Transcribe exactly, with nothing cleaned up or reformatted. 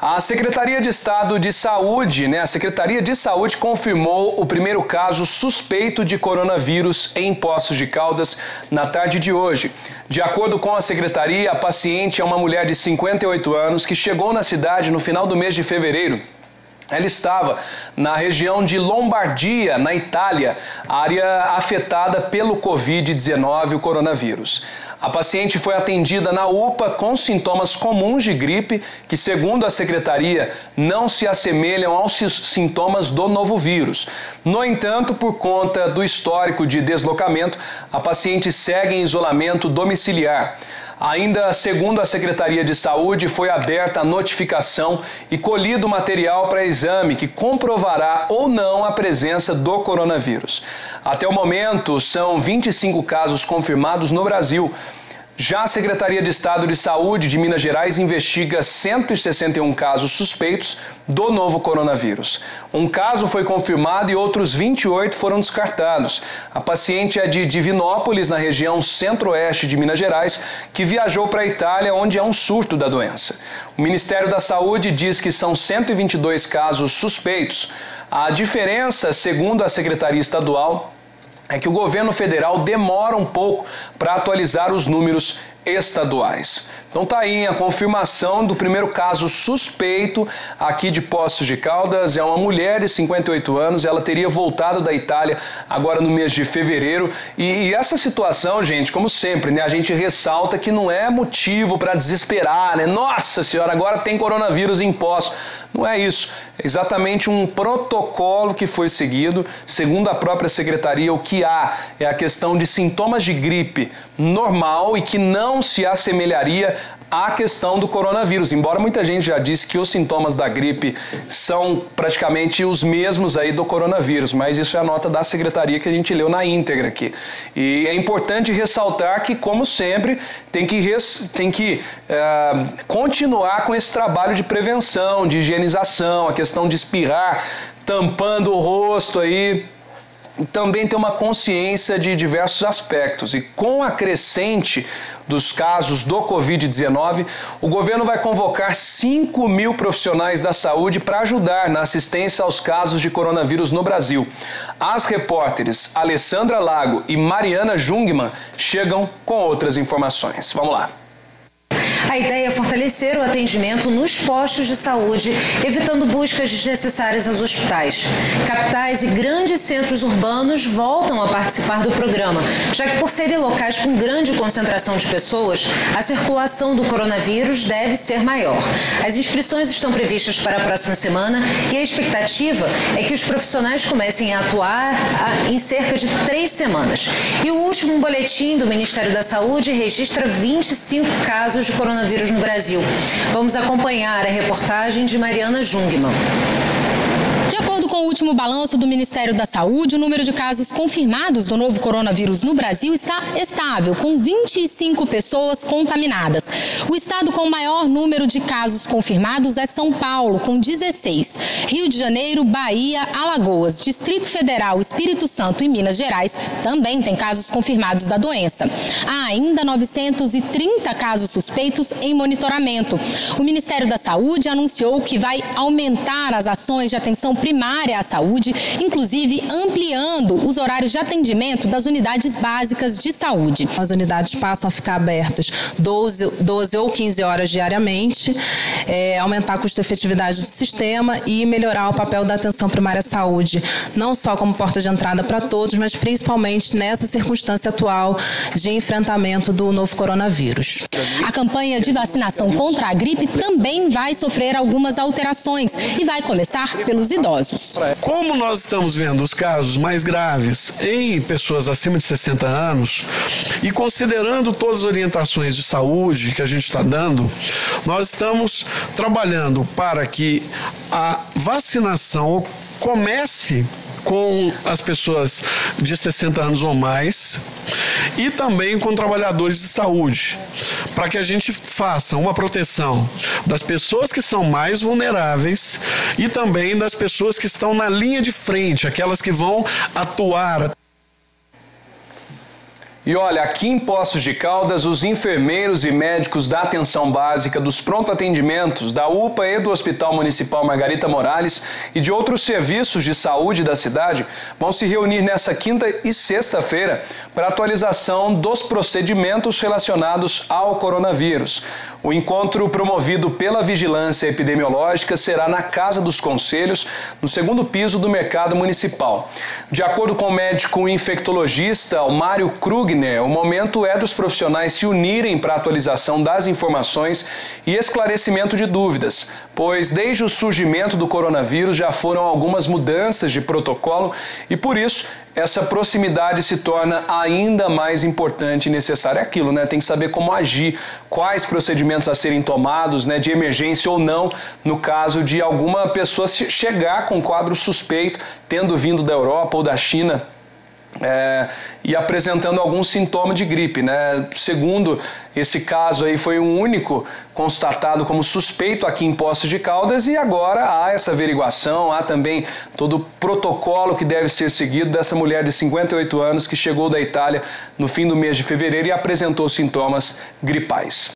A Secretaria de Estado de Saúde, né, a Secretaria de Saúde confirmou o primeiro caso suspeito de coronavírus em Poços de Caldas na tarde de hoje. De acordo com a Secretaria, a paciente é uma mulher de cinquenta e oito anos que chegou na cidade no final do mês de fevereiro. Ela estava na região de Lombardia, na Itália, área afetada pelo covid dezenove, o coronavírus. A paciente foi atendida na U P A com sintomas comuns de gripe, que, segundo a Secretaria, não se assemelham aos sintomas do novo vírus. No entanto, por conta do histórico de deslocamento, a paciente segue em isolamento domiciliar. Ainda segundo a Secretaria de Saúde, foi aberta a notificação e colhido material para exame que comprovará ou não a presença do coronavírus. Até o momento, são vinte e cinco casos confirmados no Brasil. Já a Secretaria de Estado de Saúde de Minas Gerais investiga cento e sessenta e um casos suspeitos do novo coronavírus. Um caso foi confirmado e outros vinte e oito foram descartados. A paciente é de Divinópolis, na região centro-oeste de Minas Gerais, que viajou para a Itália, onde há um surto da doença. O Ministério da Saúde diz que são cento e vinte e dois casos suspeitos. A diferença, segundo a Secretaria Estadual, é que o governo federal demora um pouco para atualizar os números estaduais. Então tá aí a confirmação do primeiro caso suspeito aqui de Poços de Caldas. É uma mulher de cinquenta e oito anos, ela teria voltado da Itália agora no mês de fevereiro. E, e essa situação, gente, como sempre, né, a gente ressalta que não é motivo para desesperar, né? Nossa senhora, agora tem coronavírus em Poços. Não é isso, é exatamente um protocolo que foi seguido. Segundo a própria secretaria, o que há é a questão de sintomas de gripe normal e que não não se assemelharia à questão do coronavírus, embora muita gente já disse que os sintomas da gripe são praticamente os mesmos aí do coronavírus, mas isso é a nota da secretaria que a gente leu na íntegra aqui. E é importante ressaltar que, como sempre, tem que, res... tem que é, continuar com esse trabalho de prevenção, de higienização, a questão de espirrar, tampando o rosto aí, também tem uma consciência de diversos aspectos. E com a crescente dos casos do covid dezenove, o governo vai convocar cinco mil profissionais da saúde para ajudar na assistência aos casos de coronavírus no Brasil. As repórteres Alessandra Lago e Mariana Jungmann chegam com outras informações. Vamos lá. A ideia é fortalecer o atendimento nos postos de saúde, evitando buscas desnecessárias aos hospitais. Capitais e grandes centros urbanos voltam a participar do programa, já que por serem locais com grande concentração de pessoas, a circulação do coronavírus deve ser maior. As inscrições estão previstas para a próxima semana e a expectativa é que os profissionais comecem a atuar em cerca de três semanas. E o último boletim do Ministério da Saúde registra vinte e cinco casos de coronavírus. Coronavírus no Brasil. Vamos acompanhar a reportagem de Mariana Jungmann. De acordo com o último balanço do Ministério da Saúde, o número de casos confirmados do novo coronavírus no Brasil está estável, com vinte e cinco pessoas contaminadas. O estado com o maior número de casos confirmados é São Paulo, com dezesseis. Rio de Janeiro, Bahia, Alagoas, Distrito Federal, Espírito Santo e Minas Gerais também têm casos confirmados da doença. Há ainda novecentos e trinta casos suspeitos em monitoramento. O Ministério da Saúde anunciou que vai aumentar as ações de atenção primária à saúde, inclusive ampliando os horários de atendimento das unidades básicas de saúde. As unidades passam a ficar abertas doze, doze ou quinze horas diariamente, é, aumentar a custo-efetividade do sistema e melhorar o papel da atenção primária à saúde, não só como porta de entrada para todos, mas principalmente nessa circunstância atual de enfrentamento do novo coronavírus. A campanha de vacinação contra a gripe também vai sofrer algumas alterações e vai começar pelos idosos. Como nós estamos vendo os casos mais graves em pessoas acima de sessenta anos e considerando todas as orientações de saúde que a gente está dando, nós estamos trabalhando para que a vacinação comece com as pessoas de sessenta anos ou mais e também com trabalhadores de saúde, para que a gente faça uma proteção das pessoas que são mais vulneráveis e também das pessoas que estão na linha de frente, aquelas que vão atuar. E olha, aqui em Poços de Caldas, os enfermeiros e médicos da atenção básica, dos pronto-atendimentos, da U P A e do Hospital Municipal Margarita Morales e de outros serviços de saúde da cidade vão se reunir nesta quinta e sexta-feira para atualização dos procedimentos relacionados ao coronavírus. O encontro promovido pela Vigilância Epidemiológica será na Casa dos Conselhos, no segundo piso do Mercado Municipal. De acordo com o médico infectologista, o Mário Krug, o momento é dos profissionais se unirem para a atualização das informações e esclarecimento de dúvidas, pois desde o surgimento do coronavírus já foram algumas mudanças de protocolo e por isso essa proximidade se torna ainda mais importante e necessária. Aquilo, né? Tem que saber como agir, quais procedimentos a serem tomados, né? De emergência ou não, no caso de alguma pessoa chegar com quadro suspeito, tendo vindo da Europa ou da China, É, e apresentando algum sintoma de gripe, né? Segundo esse caso aí, foi um único constatado como suspeito aqui em Poços de Caldas e agora há essa averiguação, há também todo o protocolo que deve ser seguido dessa mulher de cinquenta e oito anos que chegou da Itália no fim do mês de fevereiro e apresentou sintomas gripais.